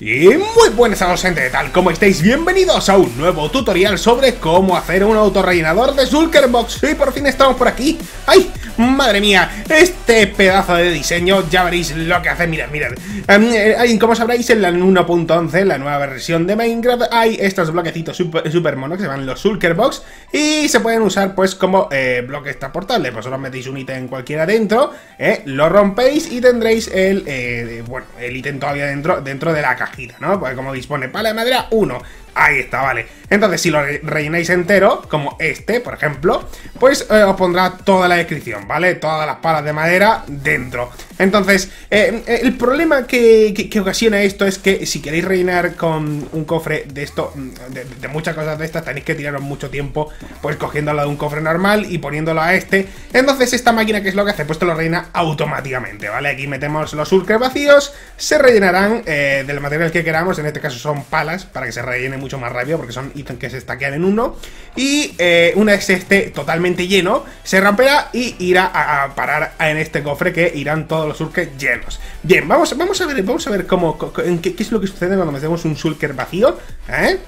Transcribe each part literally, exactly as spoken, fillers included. Y muy buenas a los gente, tal como estáis, bienvenidos a un nuevo tutorial sobre cómo hacer un autorrellenador de Shulker Box. Y por fin estamos por aquí. ¡Ay! Madre mía, este pedazo de diseño, ya veréis lo que hace. Mirad, mirad. Um, como sabréis, en la uno punto once, la nueva versión de Minecraft, hay estos bloquecitos super, super monos que se llaman los Shulker Box y se pueden usar pues como eh, bloques transportables. Vosotros metéis un ítem cualquiera dentro, eh, lo rompéis y tendréis el eh, bueno, el ítem todavía dentro, dentro de la cajita, ¿no? Pues como dispone pala de madera uno. Ahí está, vale. Entonces, si lo re rellenáis entero, como este, por ejemplo, pues eh, os pondrá toda la descripción, ¿vale? Todas las palas de madera dentro. Entonces, eh, el problema que, que, que ocasiona esto es que si queréis rellenar con un cofre de esto, de, de muchas cosas de estas, tenéis que tiraros mucho tiempo, pues cogiéndolo de un cofre normal y poniéndolo a este. Entonces, esta máquina, ¿qué es lo que hace? Pues te lo rellena automáticamente, ¿vale? Aquí metemos los shulkers vacíos, se rellenarán eh, del material que queramos, en este caso son palas, para que se rellenen mucho más rápido porque son ítems que se stackean en uno. Y eh, una vez esté totalmente lleno, se romperá y irá a, a parar en este cofre, que irán todos los shulkers llenos. Bien, vamos, vamos a ver, vamos a ver cómo, cómo qué, qué es lo que sucede cuando metemos un shulker vacío, ¿eh?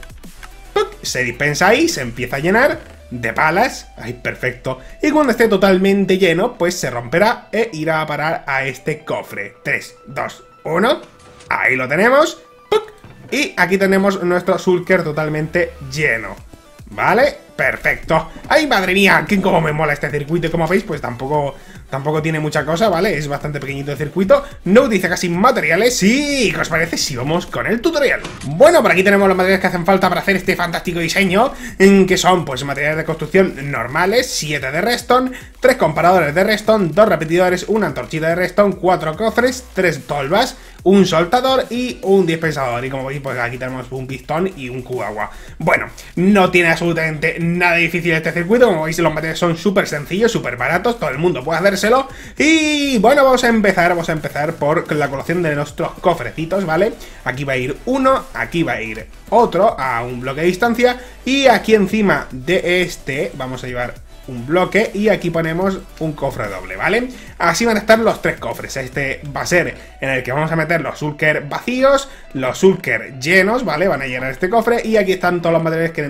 Se dispensa ahí, se empieza a llenar de palas, ay, perfecto. Y cuando esté totalmente lleno, pues se romperá e irá a parar a este cofre. Tres, dos, uno. Ahí lo tenemos. Y aquí tenemos nuestro shulker totalmente lleno, ¿vale? Perfecto. ¡Ay, madre mía! ¡Qué como me mola este circuito! Y como veis, pues tampoco, tampoco tiene mucha cosa, ¿vale? Es bastante pequeñito el circuito, no utiliza casi materiales. Y ¿qué os parece si vamos con el tutorial? Bueno, por aquí tenemos los materiales que hacen falta para hacer este fantástico diseño, que son pues materiales de construcción normales, siete de redstone, tres comparadores de redstone, dos repetidores, una antorchita de redstone, cuatro cofres, tres tolvas, un soltador y un dispensador. Y como veis, pues aquí tenemos un pistón y un cubo de agua. Bueno, no tiene absolutamente nada difícil este circuito. Como veis, los materiales son súper sencillos, súper baratos, todo el mundo puede hacérselo. Y bueno, vamos a empezar, vamos a empezar por la colocación de nuestros cofrecitos, ¿vale? Aquí va a ir uno, aquí va a ir otro a un bloque de distancia, y aquí encima de este vamos a llevar un bloque y aquí ponemos un cofre doble, ¿vale? Así van a estar los tres cofres. Este va a ser en el que vamos a meter los shulker vacíos, los shulker llenos, ¿vale? Van a llenar este cofre y aquí están todos los materiales que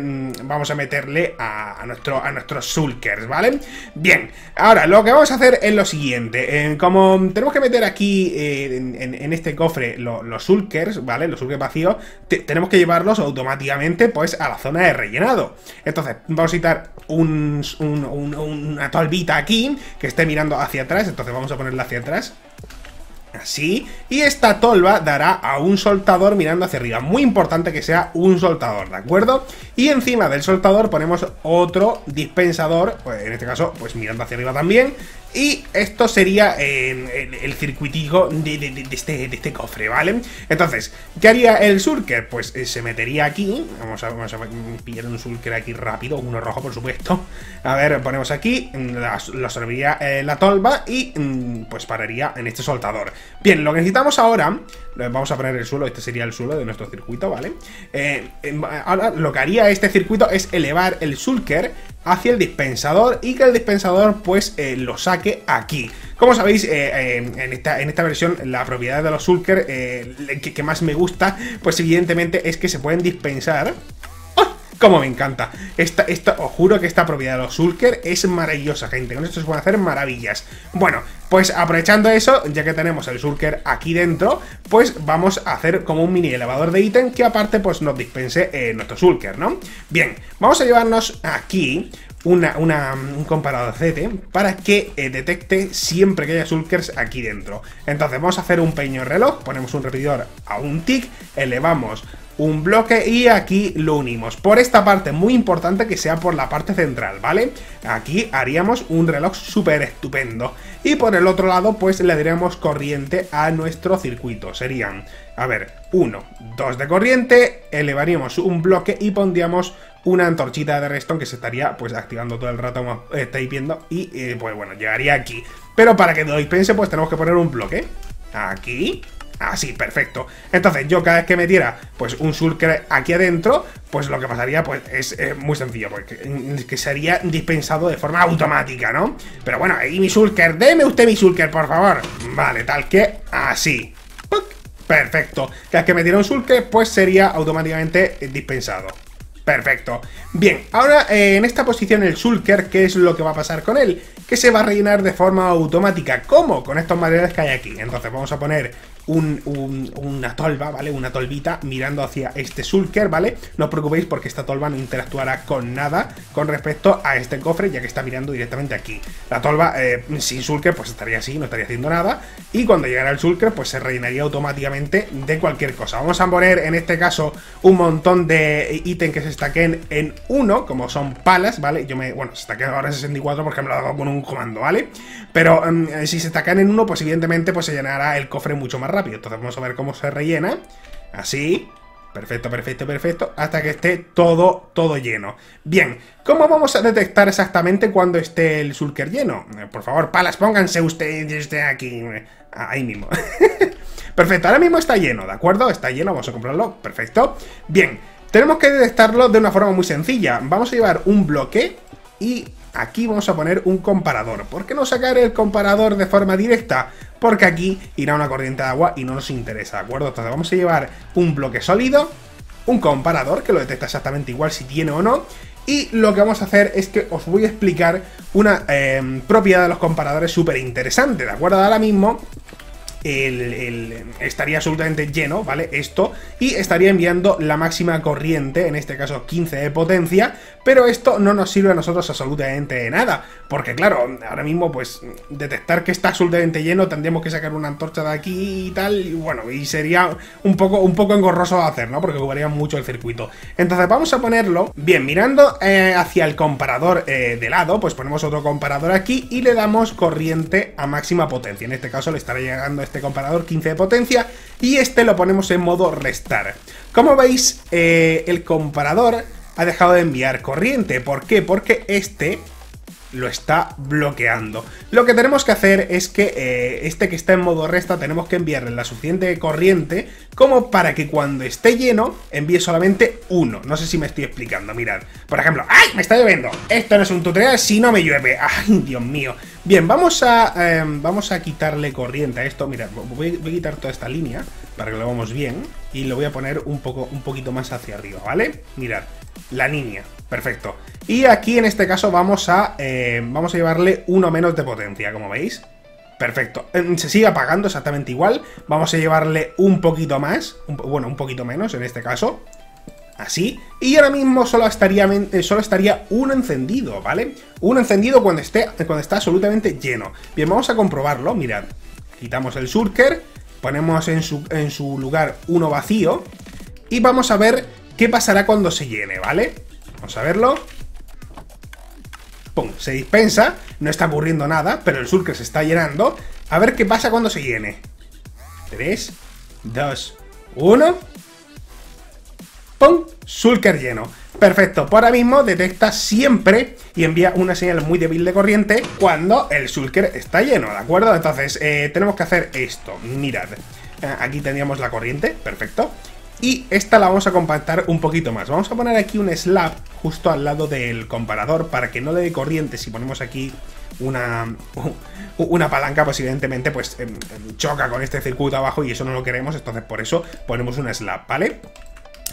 vamos a meterle a, a, nuestro, a nuestros shulkers, ¿vale? Bien, ahora lo que vamos a hacer es lo siguiente. Eh, como tenemos que meter aquí eh, en, en, en este cofre lo, los shulkers, ¿vale? Los shulkers vacíos, te, tenemos que llevarlos automáticamente pues a la zona de rellenado. Entonces, vamos a quitar un, un una tolvita aquí que esté mirando hacia atrás. Entonces vamos a ponerla hacia atrás, así, y esta tolva dará a un soltador mirando hacia arriba. Muy importante que sea un soltador, ¿de acuerdo? Y encima del soltador ponemos otro dispensador, pues en este caso pues mirando hacia arriba también. Y esto sería eh, el, el circuitico de, de, de, este, de este cofre, ¿vale? Entonces, ¿qué haría el shulker? Pues eh, se metería aquí. Vamos a, vamos a pillar un shulker aquí rápido, uno rojo, por supuesto. A ver, ponemos aquí, la, lo serviría eh, la tolva y pues pararía en este soltador. Bien, lo que necesitamos ahora, vamos a poner el suelo, este sería el suelo de nuestro circuito, ¿vale? Eh, ahora lo que haría este circuito es elevar el shulker hacia el dispensador y que el dispensador pues eh, lo saque aquí. Como sabéis, eh, eh, en, esta, en esta versión la propiedad de los shulker eh, que, que más me gusta pues evidentemente es que se pueden dispensar. Como me encanta, esta, esta, os juro que esta propiedad de los shulker es maravillosa, gente. Con esto se pueden hacer maravillas. Bueno, pues aprovechando eso, ya que tenemos el shulker aquí dentro, pues vamos a hacer como un mini elevador de ítem que aparte pues nos dispense eh, nuestro shulker, ¿no? Bien, vamos a llevarnos aquí Una, una, un comparadorcete para que eh, detecte siempre que haya shulkers aquí dentro. Entonces vamos a hacer un pequeño reloj, ponemos un repetidor a un tick, elevamos un bloque y aquí lo unimos. Por esta parte, muy importante que sea por la parte central, ¿vale? Aquí haríamos un reloj súper estupendo. Y por el otro lado, pues le daremos corriente a nuestro circuito. Serían, a ver, uno, dos de corriente, elevaríamos un bloque y pondríamos una antorchita de redstone que se estaría pues activando todo el rato, como estáis viendo. Y eh, pues bueno, llegaría aquí. Pero para que lo dispense pues tenemos que poner un bloque aquí. Así, perfecto. Entonces yo cada vez que metiera pues un shulker aquí adentro, pues lo que pasaría pues es eh, muy sencillo, porque que sería dispensado de forma automática, ¿no? Pero bueno, y mi shulker, deme usted mi shulker, por favor. Vale, tal que así. Perfecto. Las que me dieron Shulker, pues sería automáticamente dispensado. Perfecto. Bien, ahora eh, en esta posición el Shulker, ¿qué es lo que va a pasar con él? Que se va a rellenar de forma automática. ¿Cómo? Con estos materiales que hay aquí. Entonces vamos a poner un, un, una tolva, ¿vale? Una tolvita mirando hacia este Shulker, ¿vale? No os preocupéis porque esta tolva no interactuará con nada con respecto a este cofre, ya que está mirando directamente aquí. La tolva eh, sin Shulker pues estaría así, no estaría haciendo nada. Y cuando llegara el Shulker pues se rellenaría automáticamente de cualquier cosa. Vamos a poner en este caso un montón de ítems que se staquen en uno, como son palas, ¿vale? Yo me... bueno, se staquen ahora sesenta y cuatro porque me lo he dado con un comando, ¿vale? Pero um, si se staquen en uno, pues evidentemente pues se llenará el cofre mucho más rápido. Rápido. Entonces vamos a ver cómo se rellena. Así. Perfecto, perfecto, perfecto. Hasta que esté todo, todo lleno. Bien. ¿Cómo vamos a detectar exactamente cuando esté el Shulker lleno? Por favor, palas, pónganse ustedes aquí. Ahí mismo. Perfecto. Ahora mismo está lleno, ¿de acuerdo? Está lleno. Vamos a comprarlo. Perfecto. Bien. Tenemos que detectarlo de una forma muy sencilla. Vamos a llevar un bloque y... aquí vamos a poner un comparador. ¿Por qué no sacar el comparador de forma directa? Porque aquí irá una corriente de agua y no nos interesa, ¿de acuerdo? Entonces vamos a llevar un bloque sólido, un comparador, que lo detecta exactamente igual si tiene o no. Y lo que vamos a hacer es que os voy a explicar una eh, propiedad de los comparadores súper interesante, ¿de acuerdo? Ahora mismo... El, el, estaría absolutamente lleno, ¿vale? Esto, y estaría enviando la máxima corriente, en este caso quince de potencia, pero esto no nos sirve a nosotros absolutamente de nada, porque claro, ahora mismo pues detectar que está absolutamente lleno tendríamos que sacar una antorcha de aquí y tal, y bueno, y sería un poco, un poco engorroso de hacer, ¿no? Porque ocuparía mucho el circuito. Entonces vamos a ponerlo, bien, mirando eh, hacia el comparador eh, de lado, pues ponemos otro comparador aquí y le damos corriente a máxima potencia, en este caso le estará llegando este comparador quince de potencia y este lo ponemos en modo restar. Como veis, eh, el comparador ha dejado de enviar corriente. ¿Por qué? Porque este lo está bloqueando. Lo que tenemos que hacer es que eh, este que está en modo resta tenemos que enviarle la suficiente corriente como para que cuando esté lleno envíe solamente uno. No sé si me estoy explicando, mirad. Por ejemplo, ¡ay! Me está lloviendo. Esto no es un tutorial si no me llueve. ¡Ay, Dios mío! Bien, vamos a, eh, vamos a quitarle corriente a esto. Mirad, voy, voy a quitar toda esta línea para que lo veamos bien y lo voy a poner un, poco, un poquito más hacia arriba, ¿vale? Mirad, la línea. Perfecto. Y aquí en este caso vamos a eh, vamos a llevarle uno menos de potencia, como veis. Perfecto. Eh, se sigue apagando exactamente igual. Vamos a llevarle un poquito más. Un, bueno, un poquito menos en este caso. Así. Y ahora mismo solo estaría, eh, solo estaría uno encendido, ¿vale? Uno encendido cuando esté cuando está absolutamente lleno. Bien, vamos a comprobarlo. Mirad. Quitamos el Shulker. Ponemos en su, en su lugar uno vacío. Y vamos a ver qué pasará cuando se llene, ¿vale? Vamos a verlo. Pum, se dispensa. No está ocurriendo nada, pero el Shulker se está llenando. A ver qué pasa cuando se llene. tres, dos, uno. ¡Pum! Shulker lleno. Perfecto, por ahora mismo detecta siempre y envía una señal muy débil de corriente cuando el Shulker está lleno, ¿de acuerdo? Entonces, eh, tenemos que hacer esto. Mirad, aquí tendríamos la corriente, perfecto. Y esta la vamos a compactar un poquito más. Vamos a poner aquí un slab justo al lado del comparador para que no le dé corriente. Si ponemos aquí una, una palanca, pues evidentemente pues, choca con este circuito abajo y eso no lo queremos. Entonces por eso ponemos un slab, ¿vale?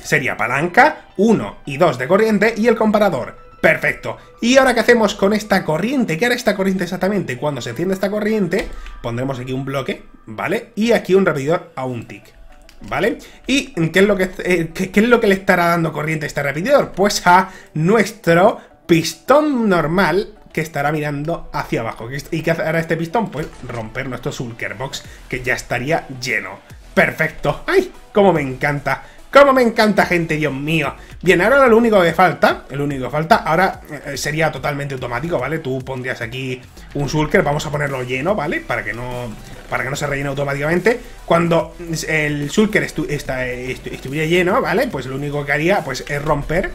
Sería palanca, uno y dos de corriente y el comparador. Perfecto. ¿Y ahora qué hacemos con esta corriente? ¿Qué hará esta corriente exactamente? Cuando se enciende esta corriente pondremos aquí un bloque, ¿vale? Y aquí un repetidor a un tick. ¿Vale? ¿Y qué es lo que, eh, qué, qué es lo que le estará dando corriente a este repetidor? Pues a nuestro pistón normal que estará mirando hacia abajo. ¿Y qué hará este pistón? Pues romper nuestro Shulker Box, que ya estaría lleno. ¡Perfecto! ¡Ay! ¡Cómo me encanta! ¡Cómo me encanta, gente! ¡Dios mío! Bien, ahora lo único que falta, el único que falta, ahora eh, sería totalmente automático, ¿vale? Tú pondrías aquí un Shulker, vamos a ponerlo lleno, ¿vale? Para que no, para que no se rellene automáticamente. Cuando el Shulker estu esta, estu estuviera lleno, ¿vale? Pues lo único que haría, pues, es romper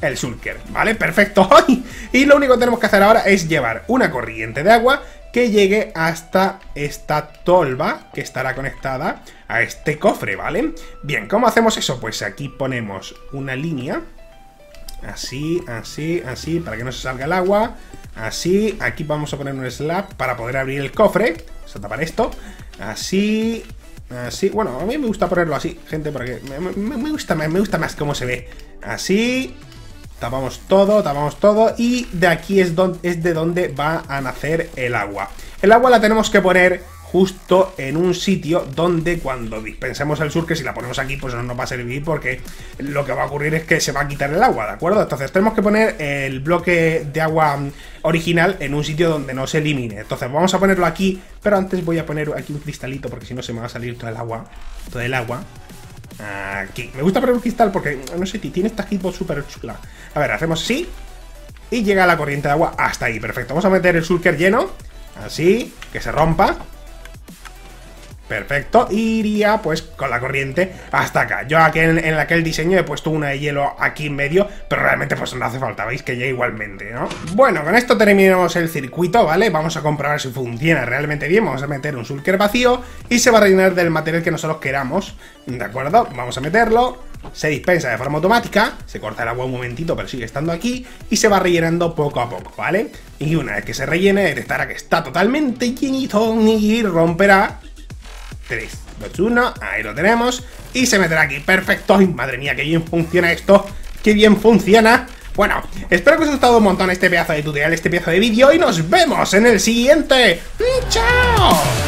el Shulker, ¿vale? ¡Perfecto! ¡Ay! Y lo único que tenemos que hacer ahora es llevar una corriente de agua que llegue hasta esta tolva que estará conectada a este cofre, ¿vale? Bien, ¿cómo hacemos eso? Pues aquí ponemos una línea, así, así, así, para que no se salga el agua, así, aquí vamos a poner un slab para poder abrir el cofre, vamos a tapar esto, así, Así, bueno, a mí me gusta ponerlo así, gente, porque me, me, me, gusta, me, me gusta más cómo se ve. Así, tapamos todo, tapamos todo y de aquí es, don, es de donde va a nacer el agua. El agua la tenemos que poner justo en un sitio donde cuando dispensemos el surque, si la ponemos aquí, pues no nos va a servir porque lo que va a ocurrir es que se va a quitar el agua, ¿de acuerdo? Entonces tenemos que poner el bloque de agua original en un sitio donde no se elimine. Entonces vamos a ponerlo aquí, pero antes voy a poner aquí un cristalito porque si no se me va a salir todo el agua, todo el agua. Aquí. Me gusta poner un cristal porque, no sé, tiene esta hitbox súper chula. A ver, hacemos así y llega la corriente de agua hasta ahí. Perfecto, vamos a meter el shulker lleno, así, que se rompa. Perfecto, iría pues con la corriente hasta acá. Yo aquí en, en aquel diseño he puesto una de hielo aquí en medio, pero realmente pues no hace falta, veis que ya igualmente, ¿no? Bueno, con esto terminamos el circuito, ¿vale? Vamos a comprobar si funciona realmente bien. Vamos a meter un shulker vacío y se va a rellenar del material que nosotros queramos, ¿de acuerdo? Vamos a meterlo, se dispensa de forma automática, se corta el agua un momentito, pero sigue estando aquí y se va rellenando poco a poco, ¿vale? Y una vez que se rellene, detectará que está totalmente llenito y romperá... tres, dos, uno, ahí lo tenemos. Y se meterá aquí, perfecto. Ay, madre mía, qué bien funciona esto. Qué bien funciona. Bueno, espero que os haya gustado un montón este pedazo de tutorial, este pedazo de vídeo, y nos vemos en el siguiente. ¡Chao!